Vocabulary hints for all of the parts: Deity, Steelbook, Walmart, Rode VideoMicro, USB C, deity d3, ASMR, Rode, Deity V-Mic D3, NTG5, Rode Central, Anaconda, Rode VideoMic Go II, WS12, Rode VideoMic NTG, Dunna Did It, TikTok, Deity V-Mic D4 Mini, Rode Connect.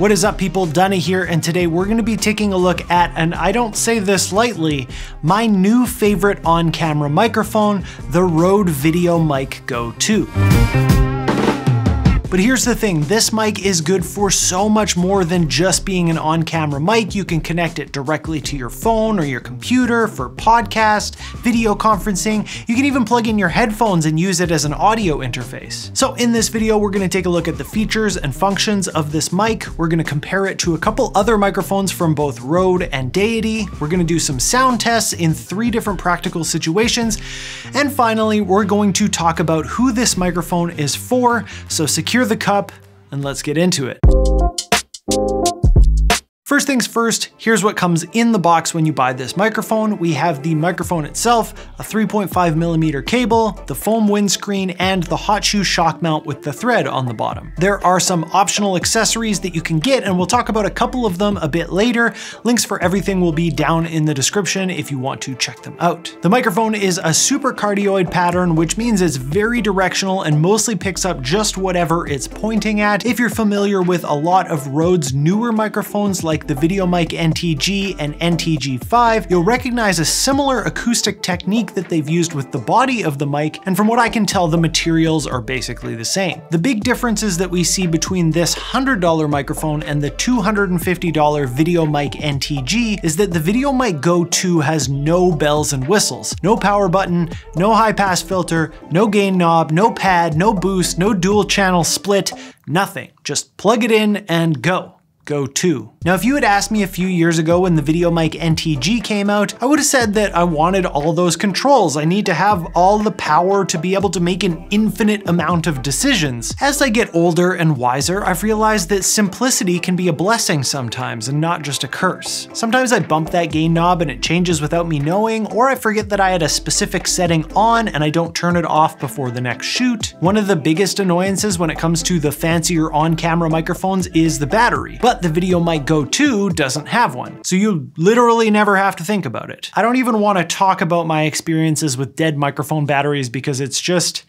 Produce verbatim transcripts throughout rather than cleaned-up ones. What is up, people? Dunna here, and today we're going to be taking a look at, and I don't say this lightly, my new favorite on-camera microphone, the Rode VideoMic Go two. But here's the thing, this mic is good for so much more than just being an on-camera mic. You can connect it directly to your phone or your computer for podcast, video conferencing. You can even plug in your headphones and use it as an audio interface. So in this video, we're gonna take a look at the features and functions of this mic. We're gonna compare it to a couple other microphones from both Rode and Deity. We're gonna do some sound tests in three different practical situations. And finally, we're going to talk about who this microphone is for. So secure the cup and let's get into it. First things first, here's what comes in the box when you buy this microphone. We have the microphone itself, a three point five millimeter cable, the foam windscreen, and the hot shoe shock mount with the thread on the bottom. There are some optional accessories that you can get, and we'll talk about a couple of them a bit later. Links for everything will be down in the description if you want to check them out. The microphone is a super cardioid pattern, which means it's very directional and mostly picks up just whatever it's pointing at. If you're familiar with a lot of Rode's newer microphones like the VideoMic N T G and N T G five, you'll recognize a similar acoustic technique that they've used with the body of the mic, and from what I can tell, the materials are basically the same. The big differences that we see between this one hundred dollar microphone and the two hundred fifty dollar VideoMic N T G is that the VideoMic Go two has no bells and whistles, no power button, no high pass filter, no gain knob, no pad, no boost, no dual channel split, nothing. Just plug it in and go. Go two. Now, if you had asked me a few years ago when the VideoMic N T G came out, I would have said that I wanted all those controls. I need to have all the power to be able to make an infinite amount of decisions. As I get older and wiser, I've realized that simplicity can be a blessing sometimes and not just a curse. Sometimes I bump that gain knob and it changes without me knowing, or I forget that I had a specific setting on and I don't turn it off before the next shoot. One of the biggest annoyances when it comes to the fancier on-camera microphones is the battery, but the VideoMic Go two doesn't have one, so you literally never have to think about it. I don't even want to talk about my experiences with dead microphone batteries because it's just,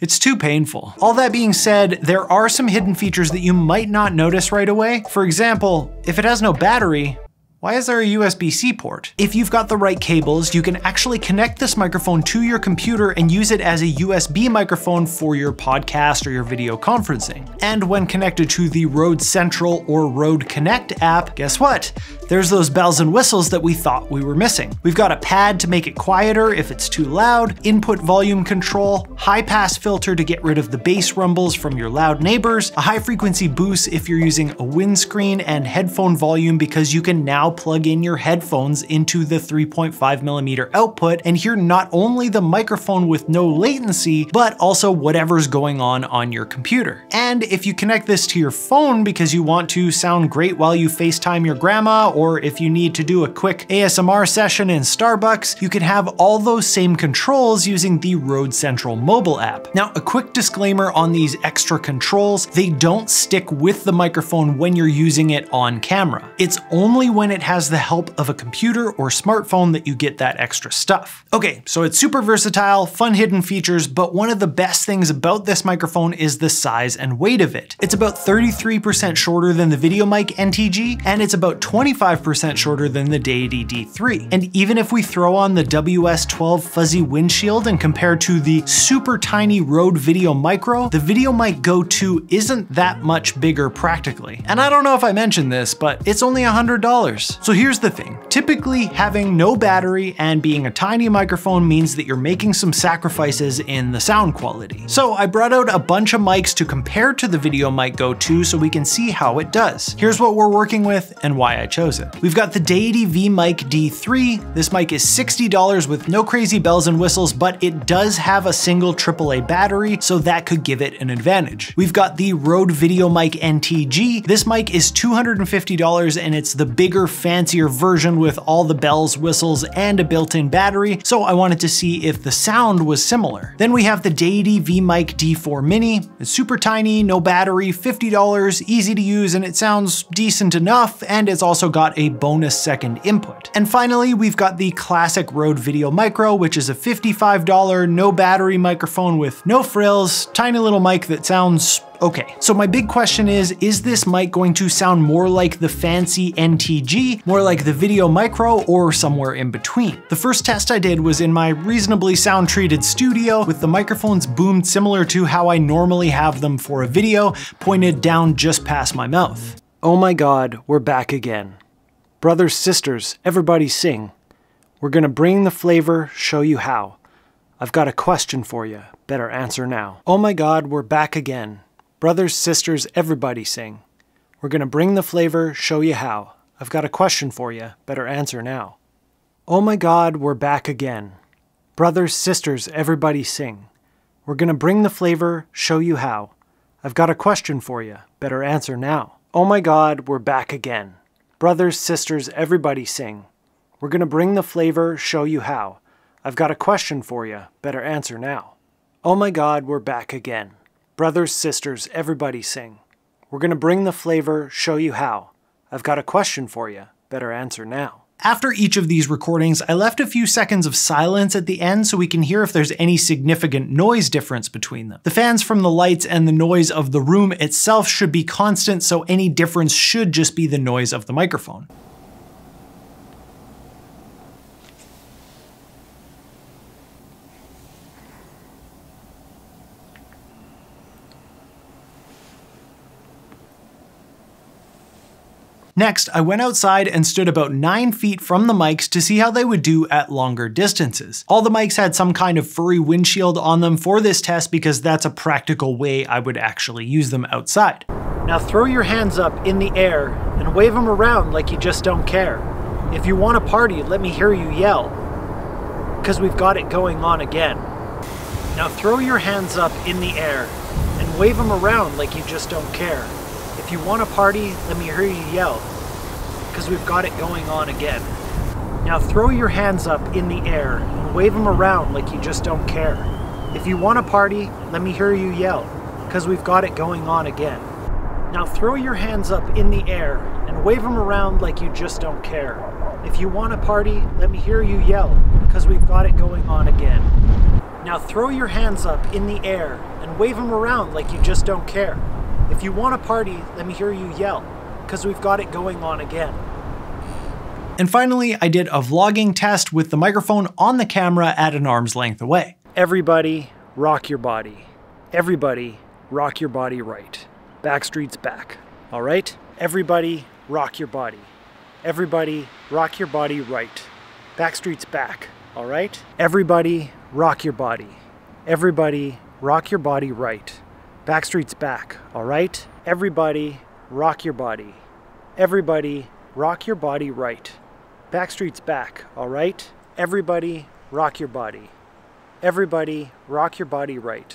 it's too painful. All that being said, there are some hidden features that you might not notice right away. For example, if it has no battery, why is there a U S B C port? If you've got the right cables, you can actually connect this microphone to your computer and use it as a U S B microphone for your podcast or your video conferencing. And when connected to the Rode Central or Rode Connect app, guess what? There's those bells and whistles that we thought we were missing. We've got a pad to make it quieter if it's too loud, input volume control, high pass filter to get rid of the bass rumbles from your loud neighbors, a high frequency boost if you're using a windscreen, and headphone volume because you can now plug in your headphones into the three point five millimeter output and hear not only the microphone with no latency, but also whatever's going on on your computer. And if you connect this to your phone because you want to sound great while you FaceTime your grandma, or if you need to do a quick A S M R session in Starbucks, you can have all those same controls using the Rode Central mobile app. Now, a quick disclaimer on these extra controls, they don't stick with the microphone when you're using it on camera. It's only when it it has the help of a computer or smartphone that you get that extra stuff. Okay, so it's super versatile, fun hidden features, but one of the best things about this microphone is the size and weight of it. It's about thirty-three percent shorter than the VideoMic N T G, and it's about twenty-five percent shorter than the Deity D three. And even if we throw on the W S twelve fuzzy windshield and compare to the super tiny Rode VideoMicro, the VideoMic Go two isn't that much bigger practically. And I don't know if I mentioned this, but it's only one hundred dollars. So here's the thing, typically having no battery and being a tiny microphone means that you're making some sacrifices in the sound quality. So I brought out a bunch of mics to compare to the VideoMic Go two so we can see how it does. Here's what we're working with and why I chose it. We've got the Deity V-Mic D three. This mic is sixty dollars with no crazy bells and whistles, but it does have a single triple A battery, so that could give it an advantage. We've got the Rode VideoMic N T G. This mic is two hundred fifty dollars and it's the bigger, fancier version with all the bells, whistles, and a built-in battery, so I wanted to see if the sound was similar. Then we have the Deity V-Mic D four Mini. It's super tiny, no battery, fifty dollars, easy to use, and it sounds decent enough, and it's also got a bonus second input. And finally, we've got the classic Rode VideoMicro, which is a fifty-five dollar no battery microphone with no frills, tiny little mic that sounds Okay, so my big question is, is this mic going to sound more like the fancy N T G, more like the VideoMicro, or somewhere in between? The first test I did was in my reasonably sound treated studio with the microphones boomed similar to how I normally have them for a video, pointed down just past my mouth. Oh my God, we're back again. Brothers, sisters, everybody sing. We're gonna bring the flavor, show you how. I've got a question for you, better answer now. Oh my God, we're back again. Brothers, sisters, everybody sing. We're gonna bring the flavor, show you how. I've got a question for you, better answer now. Oh my God, we're back again. Brothers, sisters, everybody sing. We're gonna bring the flavor, show you how. I've got a question for you, better answer now. Oh my God, we're back again. Brothers, sisters, everybody sing. We're gonna bring the flavor, show you how. I've got a question for you, better answer now. Oh my God, we're back again. Brothers, sisters, everybody sing. We're gonna bring the flavor, show you how. I've got a question for you, better answer now. After each of these recordings, I left a few seconds of silence at the end so we can hear if there's any significant noise difference between them. The fans from the lights and the noise of the room itself should be constant, so any difference should just be the noise of the microphone. Next, I went outside and stood about nine feet from the mics to see how they would do at longer distances. All the mics had some kind of furry windshield on them for this test because that's a practical way I would actually use them outside. Now throw your hands up in the air and wave them around like you just don't care. If you want a party, let me hear you yell, because we've got it going on again. Now throw your hands up in the air and wave them around like you just don't care. If you want a party, let me hear you yell, because we've got it going on again. Now throw your hands up in the air and wave them around like you just don't care. If you want a party, let me hear you yell, because we've got it going on again. Now throw your hands up in the air and wave them around like you just don't care. If you want a party, let me hear you yell, because we've got it going on again. Now throw your hands up in the air and wave them around like you just don't care. If you want a party, let me hear you yell, because we've got it going on again. And finally, I did a vlogging test with the microphone on the camera at an arm's length away. Everybody, rock your body. Everybody, rock your body right. Backstreet's back, all right? Everybody, rock your body. Everybody, rock your body right. Backstreet's back, all right? Everybody, rock your body. Everybody, rock your body right. Backstreet's back, all right? Everybody, rock your body. Everybody, rock your body right. Backstreet's back, all right? Everybody, rock your body. Everybody, rock your body right.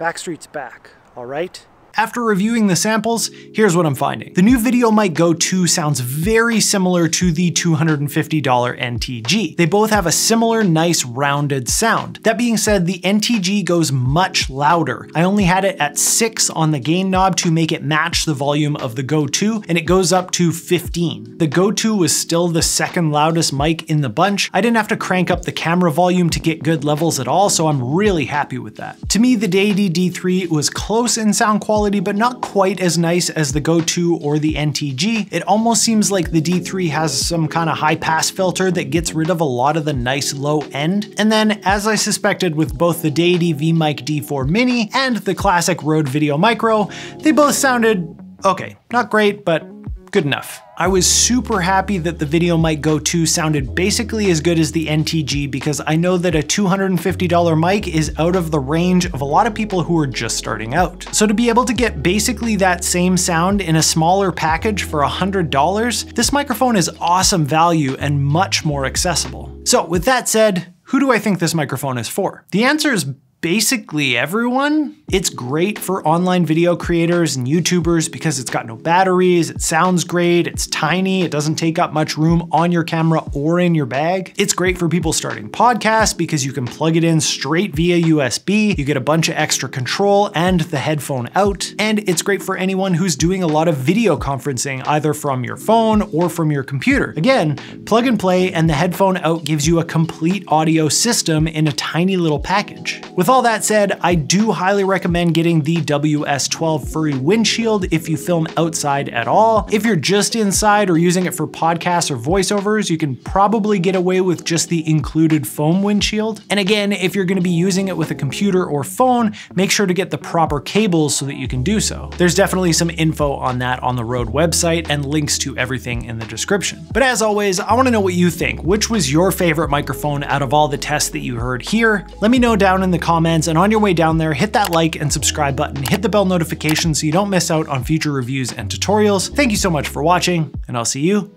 Backstreet's back, all right? After reviewing the samples, here's what I'm finding. The new VideoMic Go two sounds very similar to the two hundred fifty dollar N T G. They both have a similar nice rounded sound. That being said, the N T G goes much louder. I only had it at six on the gain knob to make it match the volume of the Go two, and it goes up to fifteen. The Go two was still the second loudest mic in the bunch. I didn't have to crank up the camera volume to get good levels at all, so I'm really happy with that. To me, the Deity D three was close in sound quality, but not quite as nice as the Go two or the N T G. It almost seems like the D three has some kind of high pass filter that gets rid of a lot of the nice low end. And then, as I suspected with both the Deity V-Mic D four Mini and the classic Rode VideoMicro, they both sounded okay. Not great, but good enough. I was super happy that the VideoMic Go two sounded basically as good as the N T G, because I know that a two hundred fifty dollar mic is out of the range of a lot of people who are just starting out. So to be able to get basically that same sound in a smaller package for one hundred dollars, this microphone is awesome value and much more accessible. So with that said, who do I think this microphone is for? The answer is basically everyone. It's great for online video creators and YouTubers because it's got no batteries, it sounds great, it's tiny, it doesn't take up much room on your camera or in your bag. It's great for people starting podcasts because you can plug it in straight via U S B, you get a bunch of extra control and the headphone out, and it's great for anyone who's doing a lot of video conferencing either from your phone or from your computer. Again, plug and play, and the headphone out gives you a complete audio system in a tiny little package. With all that said, I do highly recommend getting the W S twelve furry windshield if you film outside at all. If you're just inside or using it for podcasts or voiceovers, you can probably get away with just the included foam windshield. And again, if you're gonna be using it with a computer or phone, make sure to get the proper cables so that you can do so. There's definitely some info on that on the Rode website and links to everything in the description. But as always, I wanna know what you think. Which was your favorite microphone out of all the tests that you heard here? Let me know down in the comments, and on your way down there, hit that like and subscribe button, hit the bell notification so you don't miss out on future reviews and tutorials. Thank you so much for watching, and I'll see you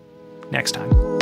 next time.